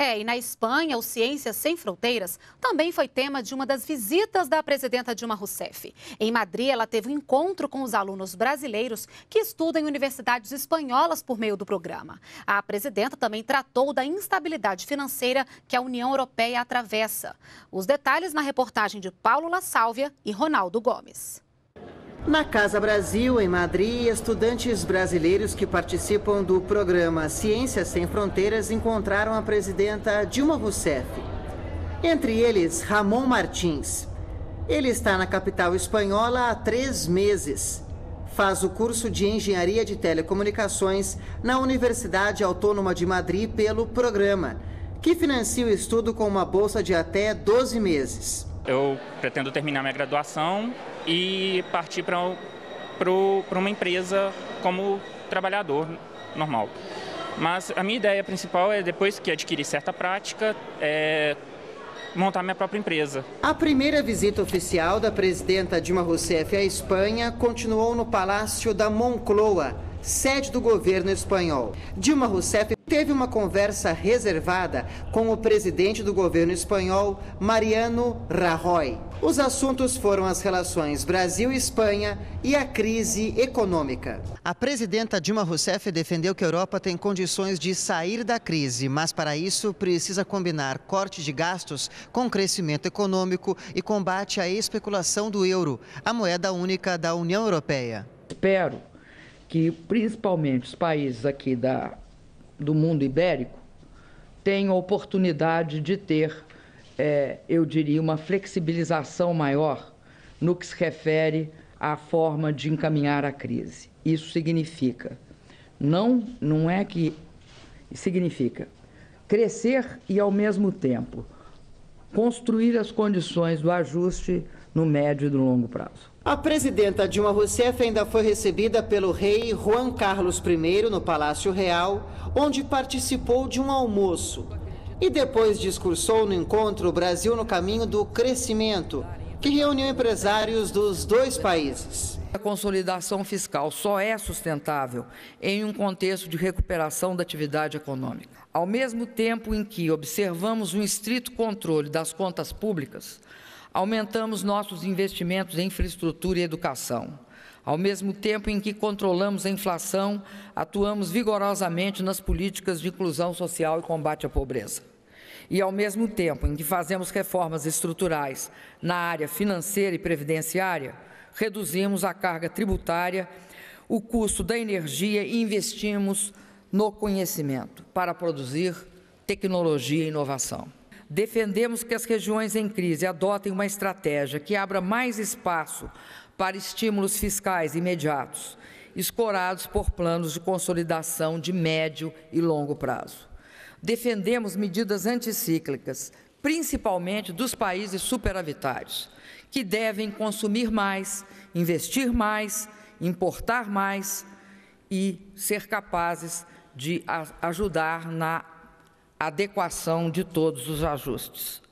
E na Espanha, o Ciências Sem Fronteiras também foi tema de uma das visitas da presidenta Dilma Rousseff. Em Madrid, ela teve um encontro com os alunos brasileiros que estudam em universidades espanholas por meio do programa. A presidenta também tratou da instabilidade financeira que a União Europeia atravessa. Os detalhes na reportagem de Paulo La Sálvia e Ronaldo Gomes. Na Casa Brasil, em Madrid, estudantes brasileiros que participam do programa Ciências Sem Fronteiras encontraram a presidenta Dilma Rousseff. Entre eles, Ramon Martins. Ele está na capital espanhola há 3 meses. Faz o curso de Engenharia de Telecomunicações na Universidade Autônoma de Madrid pelo programa, que financia o estudo com uma bolsa de até 12 meses. Eu pretendo terminar minha graduação e partir para uma empresa como trabalhador normal. Mas a minha ideia principal é, depois que adquirir certa prática, montar minha própria empresa. A primeira visita oficial da presidenta Dilma Rousseff à Espanha continuou no Palácio da Moncloa, sede do governo espanhol. Dilma Rousseff teve uma conversa reservada com o presidente do governo espanhol, Mariano Rajoy. Os assuntos foram as relações Brasil-Espanha e a crise econômica. A presidenta Dilma Rousseff defendeu que a Europa tem condições de sair da crise, mas para isso precisa combinar corte de gastos com crescimento econômico e combate à especulação do euro, a moeda única da União Europeia. Espero que principalmente os países aqui do mundo ibérico tem a oportunidade de ter, eu diria, uma flexibilização maior no que se refere à forma de encaminhar a crise. Isso significa, significa crescer e, ao mesmo tempo, construir as condições do ajuste no médio e no longo prazo. A presidenta Dilma Rousseff ainda foi recebida pelo rei Juan Carlos I no Palácio Real, onde participou de um almoço. E depois discursou no encontro Brasil no Caminho do Crescimento, que reuniu empresários dos 2 países. A consolidação fiscal só é sustentável em um contexto de recuperação da atividade econômica. Ao mesmo tempo em que observamos um estrito controle das contas públicas, aumentamos nossos investimentos em infraestrutura e educação. Ao mesmo tempo em que controlamos a inflação, atuamos vigorosamente nas políticas de inclusão social e combate à pobreza. E, ao mesmo tempo em que fazemos reformas estruturais na área financeira e previdenciária, reduzimos a carga tributária, o custo da energia e investimos no conhecimento para produzir tecnologia e inovação. Defendemos que as regiões em crise adotem uma estratégia que abra mais espaço para estímulos fiscais imediatos, escorados por planos de consolidação de médio e longo prazo. Defendemos medidas anticíclicas, principalmente dos países superavitários, que devem consumir mais, investir mais, importar mais e ser capazes de ajudar na adequação de todos os ajustes.